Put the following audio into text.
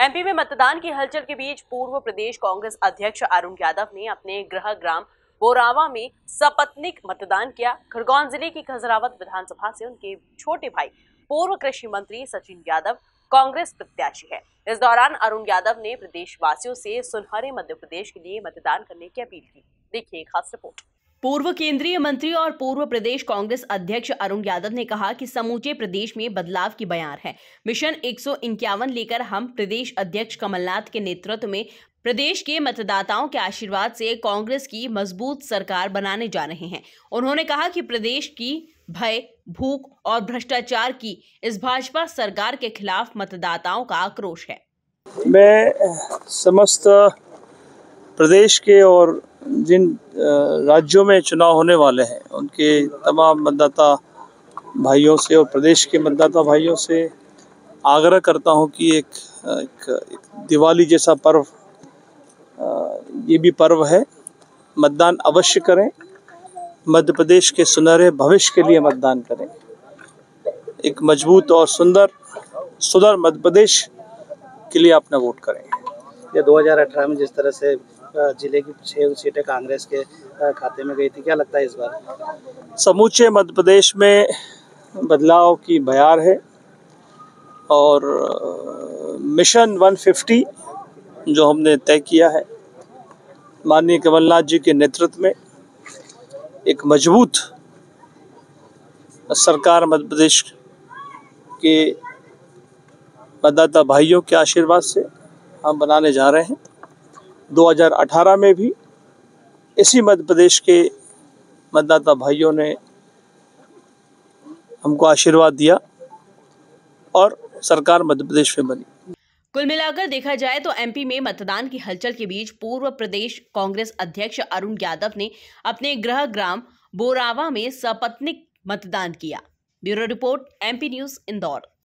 MP में मतदान की हलचल के बीच पूर्व प्रदेश कांग्रेस अध्यक्ष अरुण यादव ने अपने गृह ग्राम बोरावा में सपत्नीक मतदान किया। खरगोन जिले की खजरावत विधानसभा से उनके छोटे भाई पूर्व कृषि मंत्री सचिन यादव कांग्रेस प्रत्याशी है। इस दौरान अरुण यादव ने प्रदेशवासियों से सुनहरे मध्य प्रदेश के लिए मतदान करने की अपील की। देखिए खास रिपोर्ट। पूर्व केंद्रीय मंत्री और पूर्व प्रदेश कांग्रेस अध्यक्ष अरुण यादव ने कहा कि समूचे प्रदेश में बदलाव की बयार है। मिशन 151 लेकर हम प्रदेश अध्यक्ष कमलनाथ के नेतृत्व में प्रदेश के मतदाताओं के आशीर्वाद से कांग्रेस की मजबूत सरकार बनाने जा रहे हैं। उन्होंने कहा कि प्रदेश की भय, भूख और भ्रष्टाचार की इस भाजपा सरकार के खिलाफ मतदाताओं का आक्रोश है। मैं समस्त प्रदेश के और जिन राज्यों में चुनाव होने वाले हैं उनके तमाम मतदाता भाइयों से और प्रदेश के मतदाता भाइयों से आग्रह करता हूं कि एक दिवाली जैसा पर्व, ये भी पर्व है, मतदान अवश्य करें। मध्य प्रदेश के सुनहरे भविष्य के लिए मतदान करें। एक मजबूत और सुंदर मध्य प्रदेश के लिए अपना वोट करें। ये 2018 में जिस तरह से जिले की 6 सीटें कांग्रेस के खाते में गई थी, क्या लगता है इस बार समूचे मध्य प्रदेश में बदलाव की बयार है? और मिशन 150 जो हमने तय किया है माननीय कमलनाथ जी के नेतृत्व में, एक मजबूत सरकार मध्य प्रदेश के मतदाता भाइयों के आशीर्वाद से हम बनाने जा रहे हैं। 2018 में भी इसी मध्य प्रदेश के मतदाता भाइयों ने हमको आशीर्वाद दिया और सरकार मध्य प्रदेश में बनी। कुल मिलाकर देखा जाए तो एमपी में मतदान की हलचल के बीच पूर्व प्रदेश कांग्रेस अध्यक्ष अरुण यादव ने अपने गृह ग्राम बोरावा में सपत्नीक मतदान किया। Bureau report, MP news, Indore.